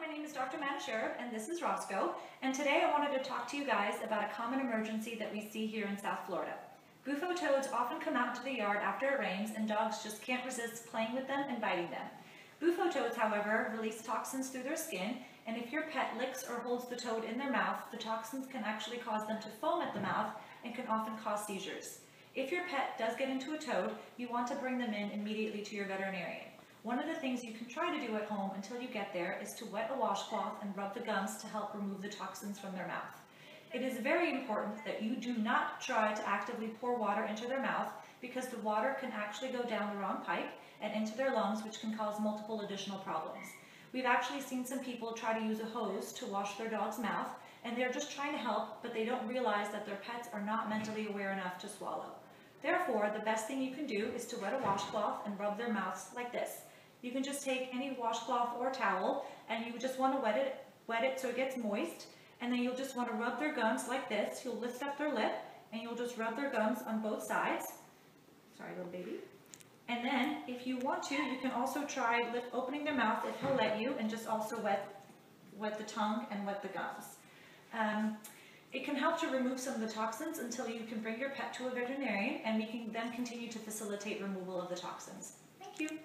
My name is Dr. Manasherov, and this is Roscoe, and today I wanted to talk to you guys about a common emergency that we see here in South Florida. Bufo toads often come out into the yard after it rains, and dogs just can't resist playing with them and biting them. Bufo toads, however, release toxins through their skin, and if your pet licks or holds the toad in their mouth, the toxins can actually cause them to foam at the mouth and can often cause seizures. If your pet does get into a toad, you want to bring them in immediately to your veterinarian. One of the things you can try to do at home until you get there is to wet a washcloth and rub the gums to help remove the toxins from their mouth. It is very important that you do not try to actively pour water into their mouth because the water can actually go down the wrong pipe and into their lungs, which can cause multiple additional problems. We've actually seen some people try to use a hose to wash their dog's mouth, and they're just trying to help, but they don't realize that their pets are not mentally aware enough to swallow. Therefore, the best thing you can do is to wet a washcloth and rub their mouths like this. You can just take any washcloth or towel and you just want to wet it so it gets moist, and then you'll just want to rub their gums like this. You'll lift up their lip and you'll just rub their gums on both sides. Sorry, little baby. And then if you want to, you can also try opening their mouth if he'll let you, and just also wet the tongue and wet the gums. It can help to remove some of the toxins until you can bring your pet to a veterinarian, and we can then continue to facilitate removal of the toxins. Thank you.